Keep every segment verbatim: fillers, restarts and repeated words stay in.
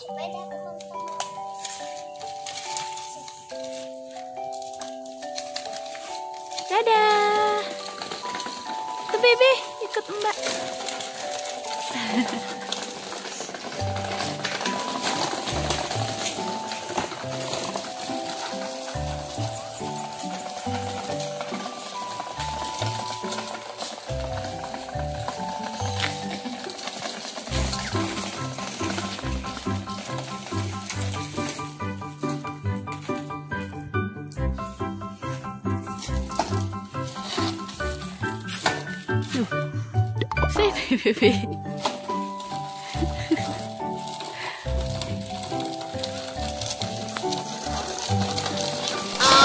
Dadah. Tuh bebe ikut Mbak. Baby, oh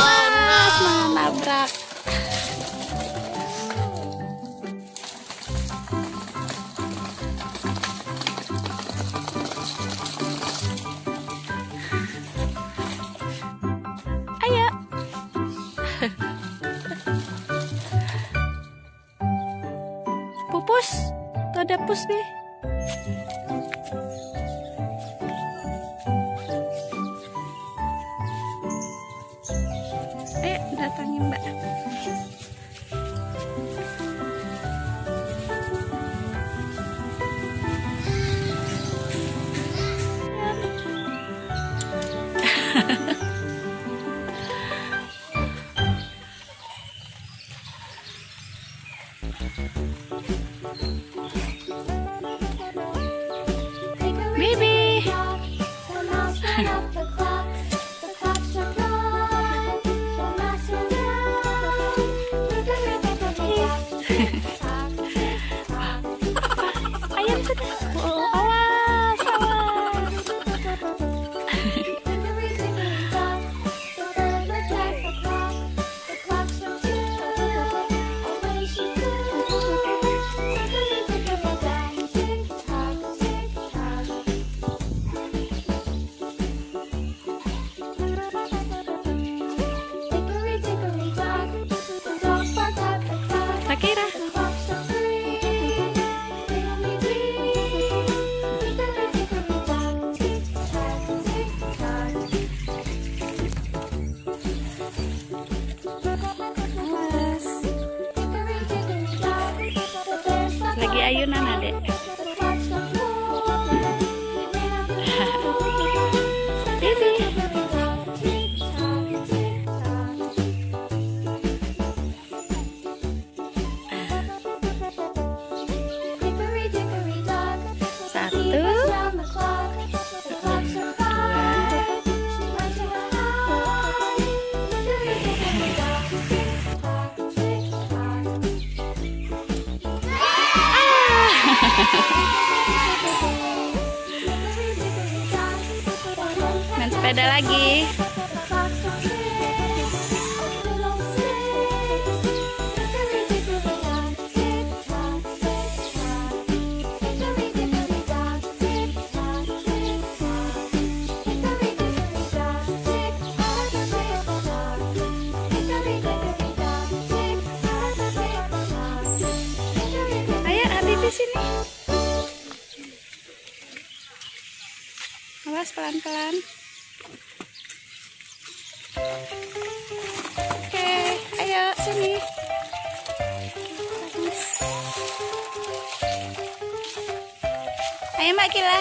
no, semangat nabrak. Ayo. Pupus. Tuh ada pus be. Ayo datangi Mbak. Ayunan adek. Baby. Satu, dua, main sepeda lagi. Awas pelan-pelan. Oke, ayo sini. Ayo Mbak Kila.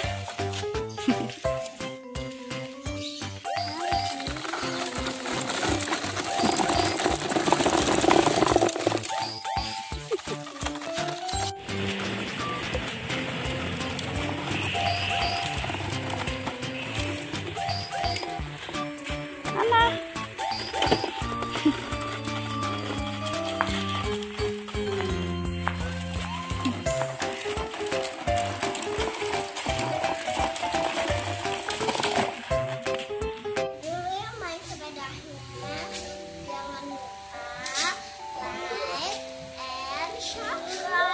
Jangan lupa like and subscribe.